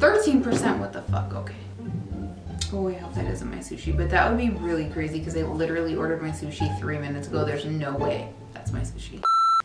13%, what the fuck, okay. Oh, I hope that isn't my sushi, but that would be really crazy because I literally ordered my sushi 3 minutes ago. There's no way that's my sushi.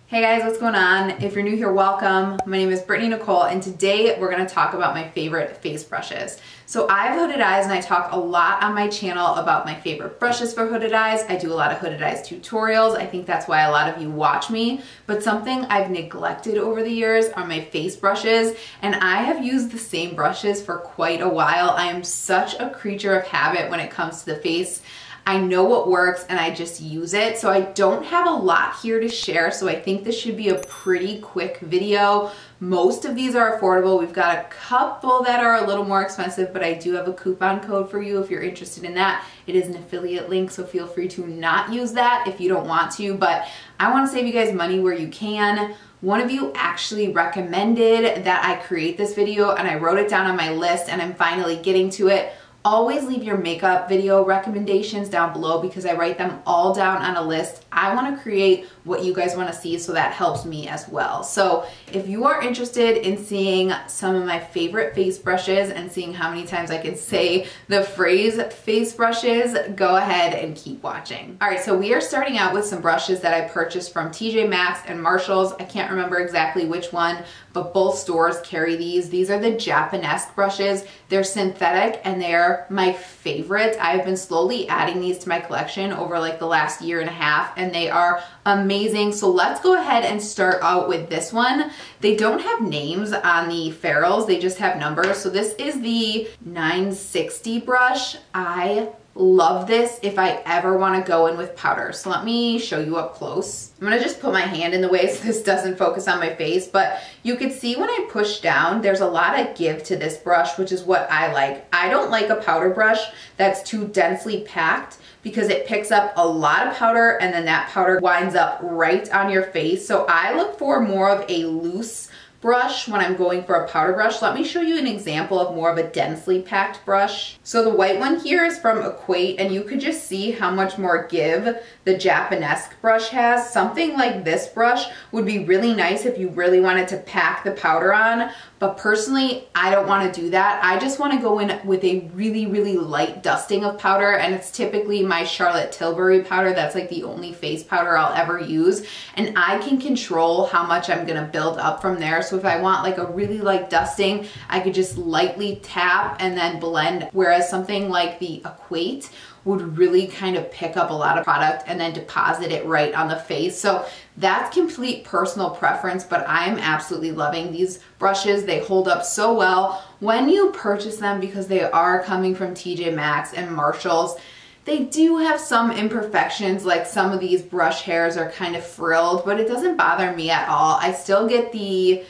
Hey guys, what's going on? If you're new here, welcome. My name is Brittany Nicole, and today we're gonna talk about my favorite face brushes. So I have hooded eyes, and I talk a lot on my channel about my favorite brushes for hooded eyes. I do a lot of hooded eyes tutorials. I think that's why a lot of you watch me, but something I've neglected over the years are my face brushes, and I have used the same brushes for quite a while. I am such a creature of habit when it comes to the face. I know what works and I just use it. So I don't have a lot here to share. So I think this should be a pretty quick video. Most of these are affordable. We've got a couple that are a little more expensive, but I do have a coupon code for you if you're interested in that. It is an affiliate link, so feel free to not use that if you don't want to, but I want to save you guys money where you can. One of you actually recommended that I create this video, and I wrote it down on my list, and I'm finally getting to it. Always leave your makeup video recommendations down below because I write them all down on a list. I want to create what you guys want to see, so that helps me as well. So if you are interested in seeing some of my favorite face brushes and seeing how many times I can say the phrase face brushes, go ahead and keep watching. All right, so we are starting out with some brushes that I purchased from TJ Maxx and Marshalls. I can't remember exactly which one, but both stores carry these. These are the Japonesque brushes. They're synthetic and they're my favorite. I've been slowly adding these to my collection over like the last year and a half, and they are amazing. So let's go ahead and start out with this one. They don't have names on the ferrules, they just have numbers. So this is the 960 brush. I love this if I ever want to go in with powder. So let me show you up close. I'm gonna just put my hand in the way so this doesn't focus on my face, but you could see when I push down, there's a lot of give to this brush, which is what I like. I don't like a powder brush that's too densely packed because it picks up a lot of powder and then that powder winds up right on your face. So I look for more of a loose brush when I'm going for a powder brush. Let me show you an example of more of a densely packed brush. So the white one here is from Equate, and you could just see how much more give the Japonesque brush has. Something like this brush would be really nice if you really wanted to pack the powder on, but personally, I don't want to do that. I just want to go in with a really, really light dusting of powder, and it's typically my Charlotte Tilbury powder. That's like the only face powder I'll ever use, and I can control how much I'm going to build up from there. So if I want like a really light dusting, I could just lightly tap and then blend. Whereas something like the Equate would really kind of pick up a lot of product and then deposit it right on the face. So that's complete personal preference, but I'm absolutely loving these brushes. They hold up so well when you purchase them because they are coming from TJ Maxx and Marshalls. They do have some imperfections, like some of these brush hairs are kind of frilled, but it doesn't bother me at all. I still get the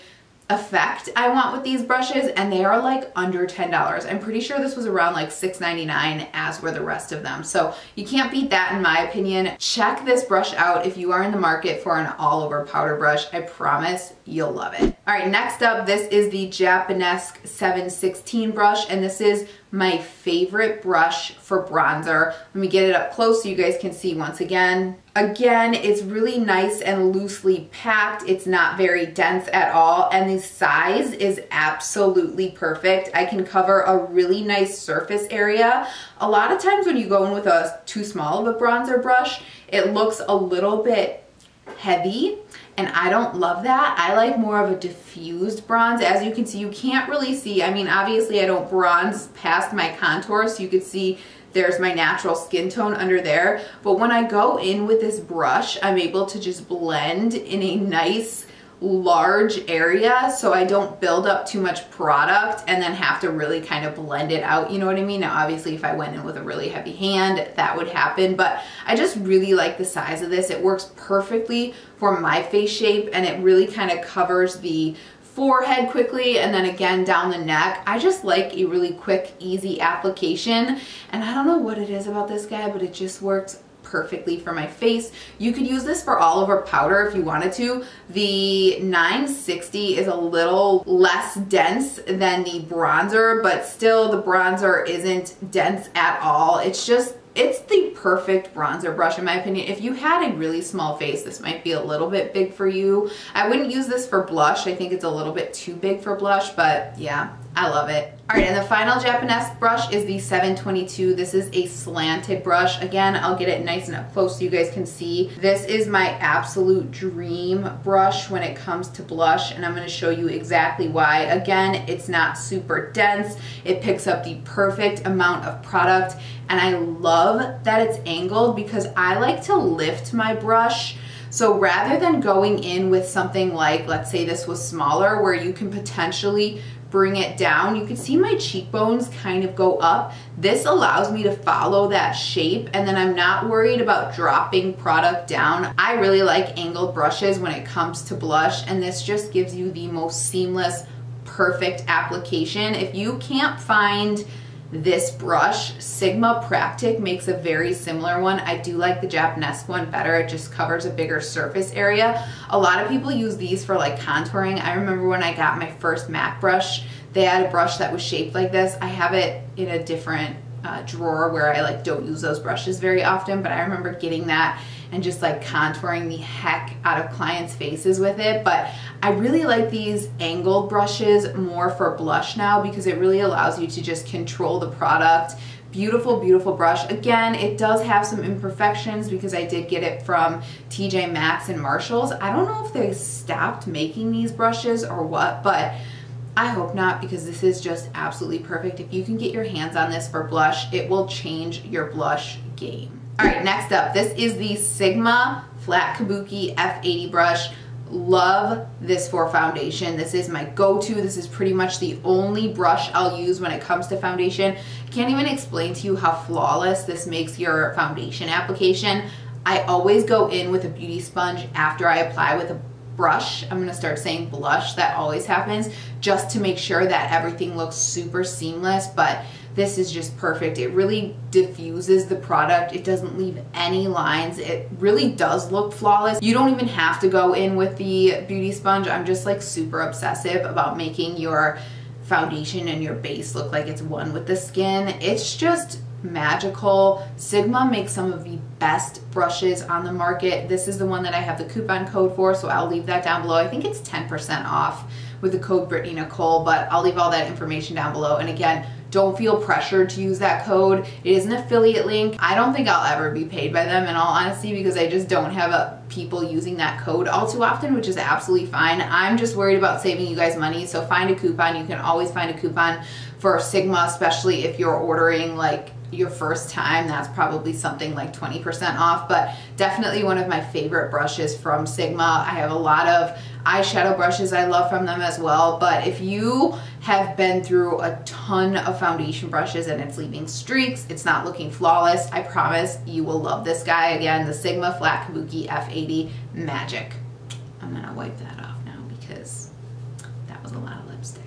effect I want with these brushes, and they are like under $10. I'm pretty sure this was around like $6.99, as were the rest of them. So you can't beat that in my opinion. Check this brush out if you are in the market for an all over powder brush. I promise you'll love it. All right, next up, this is the Japonesque 716 brush, and this is my favorite brush for bronzer. Let me get it up close so you guys can see once again. Again, it's really nice and loosely packed. It's not very dense at all, and the size is absolutely perfect. I can cover a really nice surface area. A lot of times when you go in with a too small of a bronzer brush, it looks a little bit heavy, and I don't love that. I like more of a diffused bronze. As you can see, you can't really see. I mean, obviously I don't bronze past my contour, so you could see there's my natural skin tone under there. But when I go in with this brush, I'm able to just blend in a nice large area, so I don't build up too much product and then have to really kind of blend it out, you know what I mean? Now obviously if I went in with a really heavy hand, that would happen, but I just really like the size of this. It works perfectly for my face shape, and it really kind of covers the forehead quickly, and then again down the neck. I just like a really quick, easy application, and I don't know what it is about this guy, but it just works perfectly for my face. You could use this for all over powder if you wanted to. The 960 is a little less dense than the bronzer, but still the bronzer isn't dense at all. It's just, it's the perfect perfect bronzer brush in my opinion. If you had a really small face, this might be a little bit big for you. I wouldn't use this for blush. I think it's a little bit too big for blush, but yeah, I love it. All right, and the final Japonesque brush is the 722. This is a slanted brush. Again, I'll get it nice and up close so you guys can see. This is my absolute dream brush when it comes to blush, and I'm gonna show you exactly why. Again, it's not super dense. It picks up the perfect amount of product, and I love that it's angled because I like to lift my brush. So rather than going in with something like, let's say this was smaller, where you can potentially bring it down, you can see my cheekbones kind of go up. This allows me to follow that shape, and then I'm not worried about dropping product down. I really like angled brushes when it comes to blush, and this just gives you the most seamless, perfect application. If you can't find this brush, Sigma Practic makes a very similar one. I do like the Japonesque one better. It just covers a bigger surface area. A lot of people use these for like contouring. I remember when I got my first MAC brush, they had a brush that was shaped like this. I have it in a different drawer where I like don't use those brushes very often, but I remember getting that and just like contouring the heck out of clients' faces with it. But I really like these angled brushes more for blush now because it really allows you to just control the product. Beautiful, beautiful brush. Again, it does have some imperfections because I did get it from TJ Maxx and Marshalls. I don't know if they stopped making these brushes or what, but I hope not, because this is just absolutely perfect. If you can get your hands on this for blush, it will change your blush game. All right, next up, this is the Sigma Flat Kabuki F80 brush. Love this for foundation. This is my go-to. This is pretty much the only brush I'll use when it comes to foundation. I can't even explain to you how flawless this makes your foundation application. I always go in with a beauty sponge after I apply with a brush. I'm gonna start saying blush, that always happens, just to make sure that everything looks super seamless, but this is just perfect. It really diffuses the product. It doesn't leave any lines. It really does look flawless. You don't even have to go in with the beauty sponge. I'm just like super obsessive about making your foundation and your base look like it's one with the skin. It's just magical. Sigma makes some of the best brushes on the market. This is the one that I have the coupon code for, so I'll leave that down below. I think it's 10% off with the code BrittanyNichole, but I'll leave all that information down below. And again, don't feel pressured to use that code. It is an affiliate link. I don't think I'll ever be paid by them in all honesty because I just don't have people using that code all too often, which is absolutely fine. I'm just worried about saving you guys money, so find a coupon. You can always find a coupon for Sigma, especially if you're ordering like your first time. That's probably something like 20% off, but definitely one of my favorite brushes from Sigma. I have a lot of eyeshadow brushes I love from them as well, but if you have been through a ton of foundation brushes and it's leaving streaks, it's not looking flawless, I promise you will love this guy. Again, the Sigma Flat Kabuki F80, magic. I'm gonna wipe that off now because that was a lot of lipstick.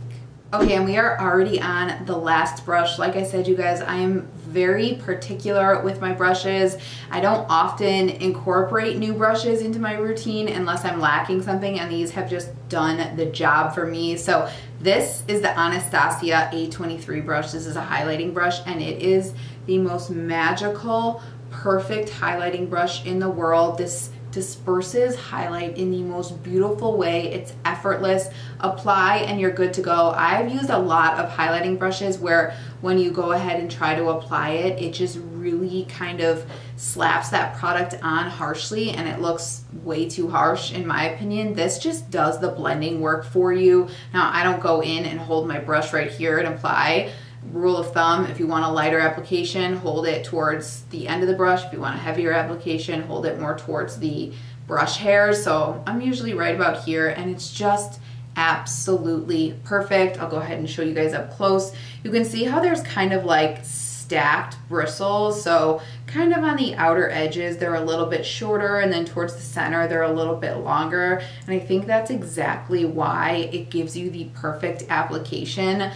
Okay, and we are already on the last brush. Like I said, you guys, I am very particular with my brushes. I don't often incorporate new brushes into my routine unless I'm lacking something, and these have just done the job for me. So this is the Anastasia A23 brush. This is a highlighting brush, and it is the most magical, perfect highlighting brush in the world. This disperses highlight in the most beautiful way. It's effortless. Apply and you're good to go. I've used a lot of highlighting brushes where when you go ahead and try to apply it, it just really kind of slaps that product on harshly, and it looks way too harsh in my opinion. This just does the blending work for you. Now, I don't go in and hold my brush right here and apply. Rule of thumb, if you want a lighter application, hold it towards the end of the brush. If you want a heavier application, hold it more towards the brush hairs. So I'm usually right about here, and it's just absolutely perfect. I'll go ahead and show you guys up close. You can see how there's kind of like stacked bristles, so kind of on the outer edges they're a little bit shorter, and then towards the center they're a little bit longer, and I think that's exactly why it gives you the perfect application.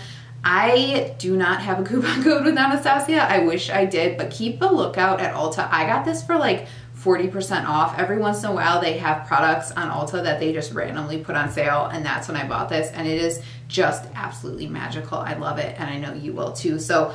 I do not have a coupon code with Anastasia. I wish I did, but keep a lookout at Ulta. I got this for like 40% off. Every once in a while they have products on Ulta that they just randomly put on sale, and that's when I bought this, and it is just absolutely magical. I love it, and I know you will too. So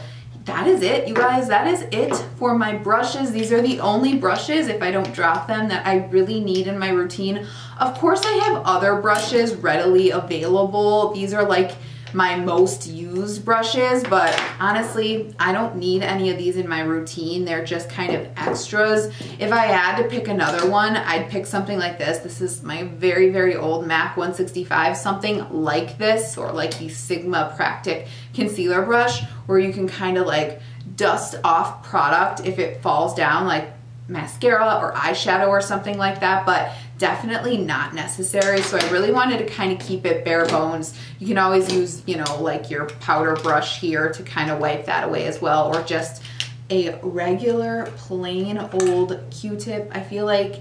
that is it, you guys. That is it for my brushes. These are the only brushes, if I don't drop them, that I really need in my routine. Of course, I have other brushes readily available. These are like my most used brushes, but honestly, I don't need any of these in my routine. They're just kind of extras. If I had to pick another one, I'd pick something like this. This is my very, very old MAC 165, something like this, or like the Sigma Practic concealer brush, where you can kind of like dust off product if it falls down, like mascara or eyeshadow or something like that, but definitely not necessary. So I really wanted to kind of keep it bare bones. You can always use, you know, like your powder brush here to kind of wipe that away as well, or just a regular plain old Q-tip. I feel like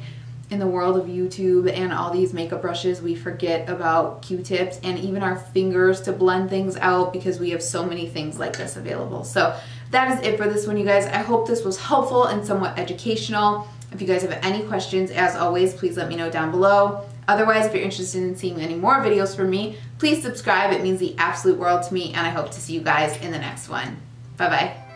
in the world of YouTube and all these makeup brushes, we forget about Q-tips and even our fingers to blend things out, because we have so many things like this available. So that is it for this one, you guys. I hope this was helpful and somewhat educational. If you guys have any questions, as always, please let me know down below. Otherwise, if you're interested in seeing any more videos from me, please subscribe. It means the absolute world to me, and I hope to see you guys in the next one. Bye-bye.